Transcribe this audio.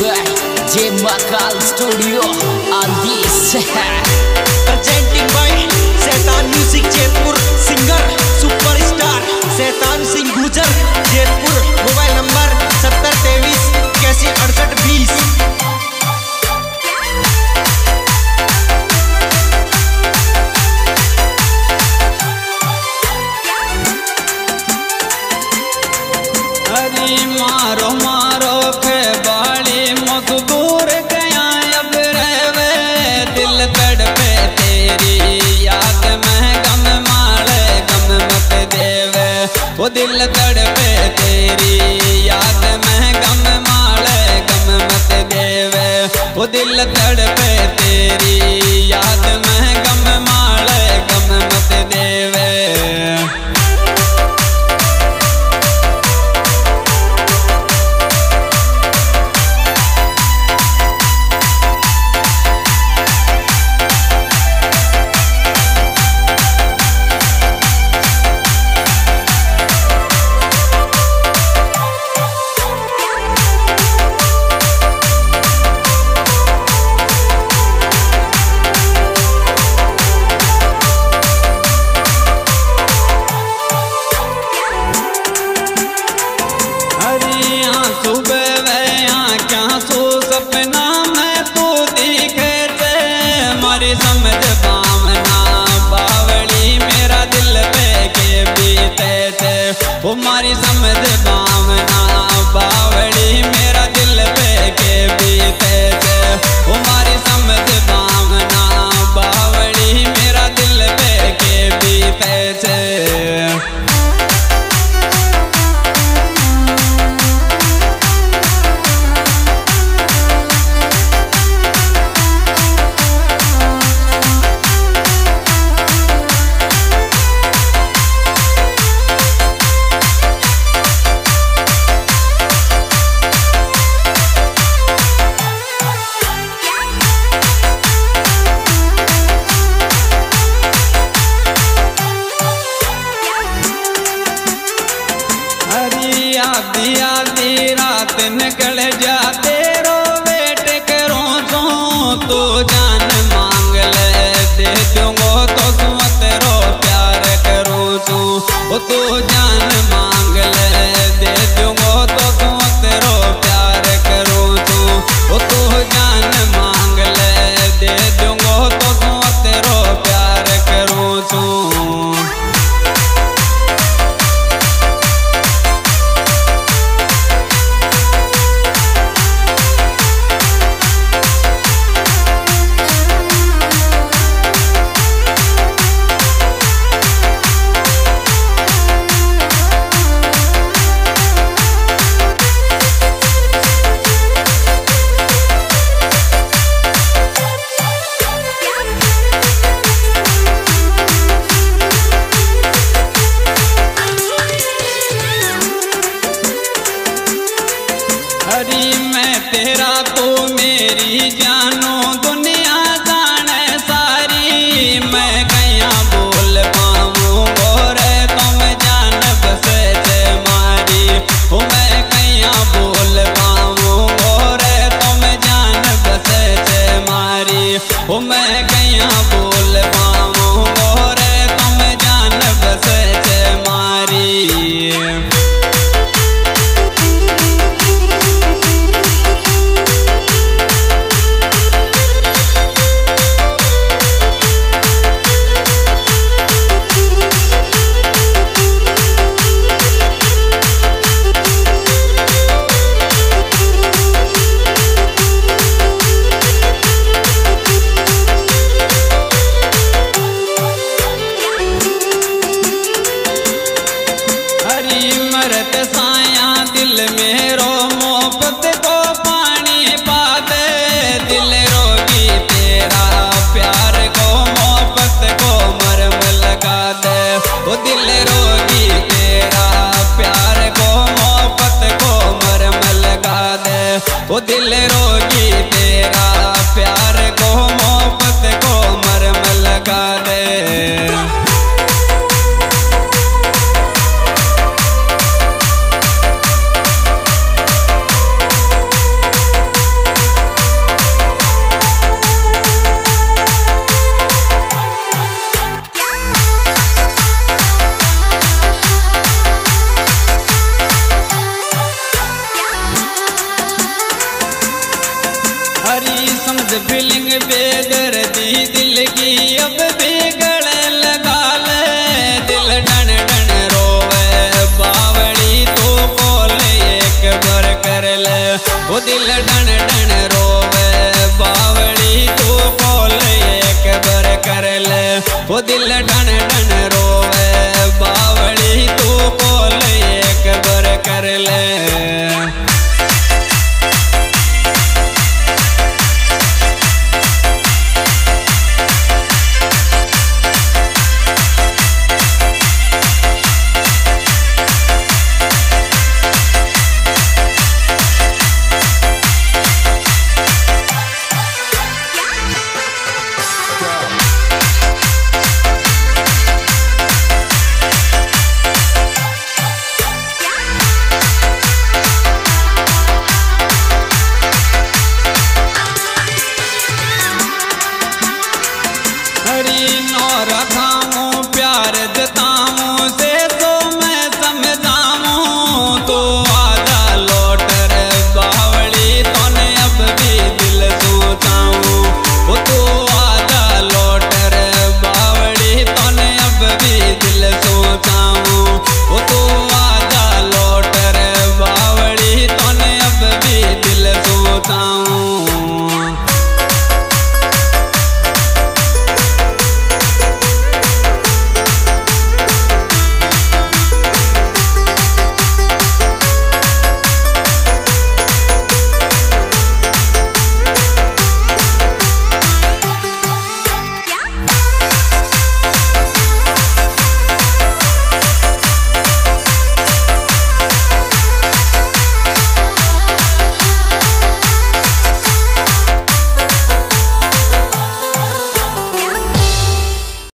Mahakal studio on this presenting by Shaitan music Jaipur singer superstar Shaitan Singh Gurjar Jaipur. Mobile number 7023 81 20। दिल तड़पे तेरी याद में गम माले गम मत देवे। वो दिल तड़पे तेरी याद में गम माले गम मत देवे। फीलिंग बेगर दी दिल की अब बिगड़ लगा ले दिल डन डन रोवे बावड़ी तो खोल एक बार कर ले वो दिल डन डन रोवे बावड़ी तो खोल एक बार कर ले वो दिल